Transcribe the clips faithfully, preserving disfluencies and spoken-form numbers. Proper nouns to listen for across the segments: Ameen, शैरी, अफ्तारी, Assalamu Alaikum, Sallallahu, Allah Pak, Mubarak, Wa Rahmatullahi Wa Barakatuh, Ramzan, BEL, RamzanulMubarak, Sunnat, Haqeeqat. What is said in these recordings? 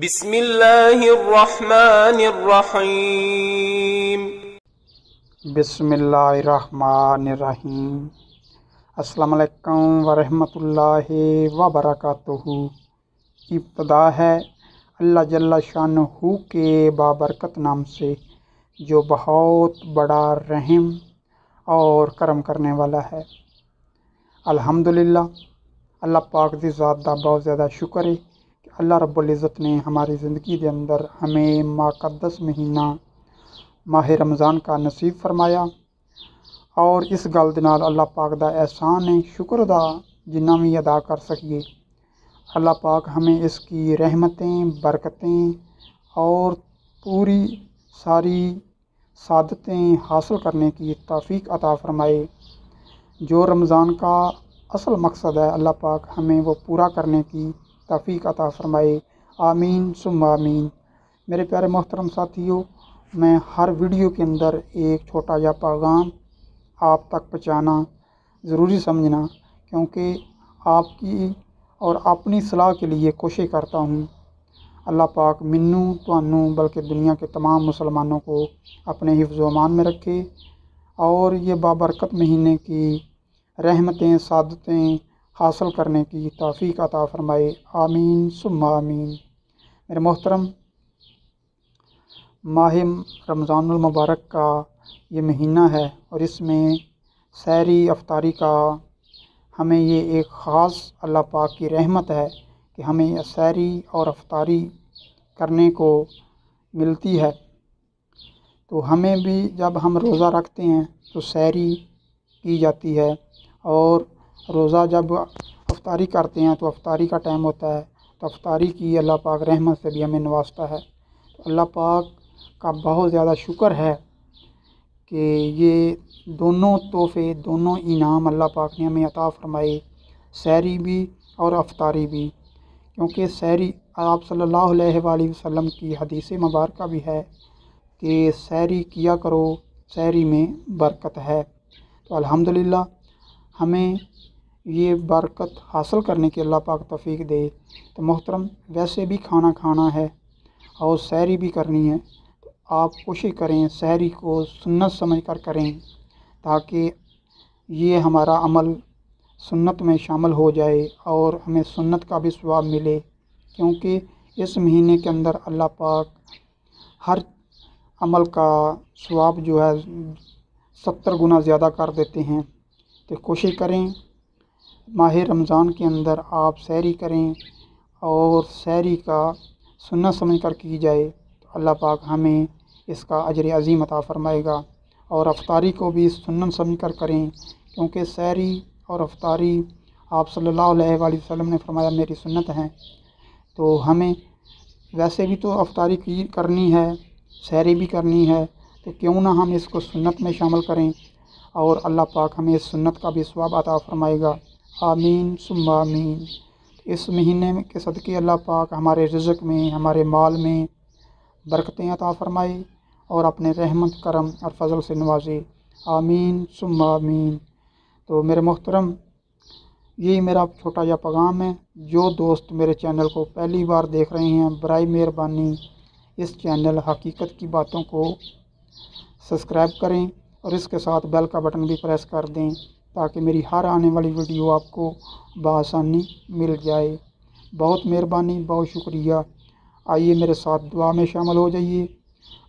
बिस्मिल्लाहिर्रहमानिर्रहीम। बिस्मिल्लाहिर्रहमानिर्रहीम। अस्सलाम वालेकुम वरहमतुल्लाहि वबरकातुहू। इब्तिदा है अल्लाह जल्ला शानहू के बाबरकत नाम से जो बहुत बड़ा रहम और करम करने वाला है। अल्हम्दुलिल्लाह अल्लाह पाक दी ज़ात दा बहुत ज़्यादा शुक्र है। अल्लाह रब्बुल इज़्ज़त ने हमारी ज़िंदगी के अंदर हमें माक़द्दस महीना माह रमज़ान का नसीब फरमाया और इस गल दे नाल अल्लाह पाक दा एहसान है शुक्र दा जिन्ना भी अदा कर सकिए। अल्लाह पाक हमें इसकी रहमतें बरकतें और पूरी सारी सादतें हासिल करने की तौफ़ीक अता फ़रमाए। जो रमज़ान का असल मकसद है अल्लाह पाक हमें वो पूरा करने की तौफ़ीक अता फ़रमाए। आमीन सुम्मा आमीन। मेरे प्यारे मोहतरम साथियों, मैं हर वीडियो के अंदर एक छोटा या पैगाम आप तक पहुँचाना ज़रूरी समझना, क्योंकि आपकी और अपनी सलाह के लिए कोशिश करता हूँ। अल्लाह पाक मिन्नू तुहानू बल्कि दुनिया के तमाम मुसलमानों को अपने हिफ्ज़ो अमान में रखे और ये बाबरकत महीने की रहमतें सादतें हासिल करने की तौफ़ीक अता फ़रमाए। आमीन सुम्मा आमीन। मेरे मोहतरम, माह रमज़ानुल मुबारक का ये महीना है और इसमें शैरी अतारी का हमें ये एक ख़ास अल्लाह पाक की रहमत है कि हमें शैरी और अतारी करने को मिलती है। तो हमें भी जब हम रोज़ा रखते हैं तो शैरी की जाती है और रोज़ा जब अफ्तारी करते हैं तो अफ्तारी का टाइम होता है, तो अफ्तारी की अल्लाह पाक रहमत से भी हमें नवाजता है। तो अल्लाह पाक का बहुत ज़्यादा शुक्र है कि ये दोनों तोहफ़े दोनों इनाम अल्लाह पाक ने हमें अता फ़रमाए, शैरी भी और अफ्तारी भी। क्योंकि शैरी आप सल्लल्लाहु अलैहि वसल्लम की हदीस मुबारक भी है कि शैरी किया करो, शैरी में बरकत है। तो अल्हम्दुलिल्लाह हमें ये बरकत हासिल करने की अल्लाह पाक तौफ़ीक दे। तो मोहतरम, वैसे भी खाना खाना है और शैरी भी करनी है, तो आप कोशिश करें शैरी को सुन्नत समझ कर करें ताकि ये हमारा अमल सुन्नत में शामिल हो जाए और हमें सुन्नत का भी सवाब मिले। क्योंकि इस महीने के अंदर अल्लाह पाक हर अमल का सवाब जो है सत्तर गुना ज़्यादा कर देते हैं। तो कोशिश करें माह रमज़ान के अंदर आप शैरी करें और शैरी का सुन्नत समझ कर की जाए तो अल्लाह पाक हमें इसका अजर अज़ीम अता फ़रमाएगा। और अफ्तारी को भी सुन्नत समझ कर करें, क्योंकि शैरी और अफ्तारी आप सल्लल्लाहु अलैहि वसल्लम ने फरमाया मेरी सुन्नत है। तो हमें वैसे भी तो अफ्तारी की करनी है, शैरी भी करनी है, तो क्यों ना हम इसको सुन्नत में शामिल करें और अल्लाह पाक हमें इस सुन्नत का भी सवाब अता फ़रमाएगा। आमीन सुम्मा आमीन। इस महीने के सदक़े अल्लाह पाक हमारे रिज़्क़ में हमारे माल में बरकतें अता फ़रमाए और अपने रहमत करम और फजल से नवाजे। आमीन सुम्मा आमीन। तो मेरे मोहतरम, यही मेरा छोटा या पैगाम है। जो दोस्त मेरे चैनल को पहली बार देख रहे हैं, बराए मेहरबानी इस चैनल हकीकत की बातों को सब्सक्राइब करें और इसके साथ बेल का बटन भी प्रेस कर दें ताकि मेरी हर आने वाली वीडियो आपको बआसानी मिल जाए। बहुत मेहरबानी, बहुत शुक्रिया। आइए मेरे साथ दुआ में शामिल हो जाइए।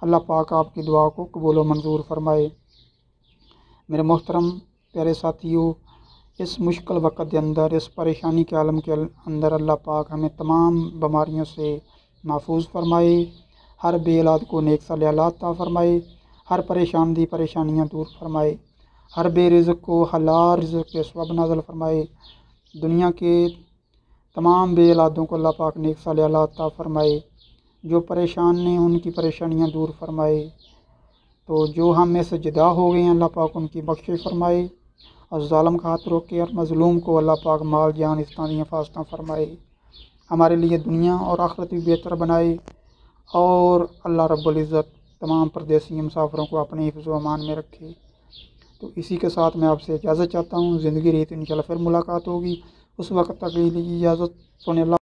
अल्लाह पाक आपकी दुआ को कबूल व मंजूर फरमाए। मेरे मोहतरम प्यारे साथियों, इस मुश्किल वक्त के अंदर इस परेशानी के आलम के अंदर अल्लाह पाक हमें तमाम बीमारियों से महफूज फरमाए, हर बेलाद को नेक सलाहत अता फ़रमाए, हर परेशान दी परेशानियाँ दूर फरमाए, हर बेरिज़्क़ को हलाल रिज़्क़ के सबब नाज़िल फ़रमाए, दुनिया के तमाम बेलादों को अल्लाह पाक नेक सालात अता फ़रमाए, जो परेशान ने उनकी परेशानियां दूर फरमाए, तो जो हम में से जुदा हो गए हैं अल्लाह पाक उनकी बख्शिश फरमाए और ज़ालिम का हाथ रोके और मज़लूम को अल्लाह पाक माल जान इस्तानी हिफाजत फरमाए, हमारे लिए दुनिया और आखिरत भी बेहतर बनाए और अल्लाह रब्बुल इज़्ज़त तमाम परदेसी मुसाफिरों को अपने हिफ्ज़ो अमान में रखे। तो इसी के साथ मैं आपसे इजाज़त चाहता हूँ। ज़िंदगी रही तो इंशाल्लाह फिर मुलाकात होगी। उस वक्त तक के लिए इजाज़त। सुने अल्लाह।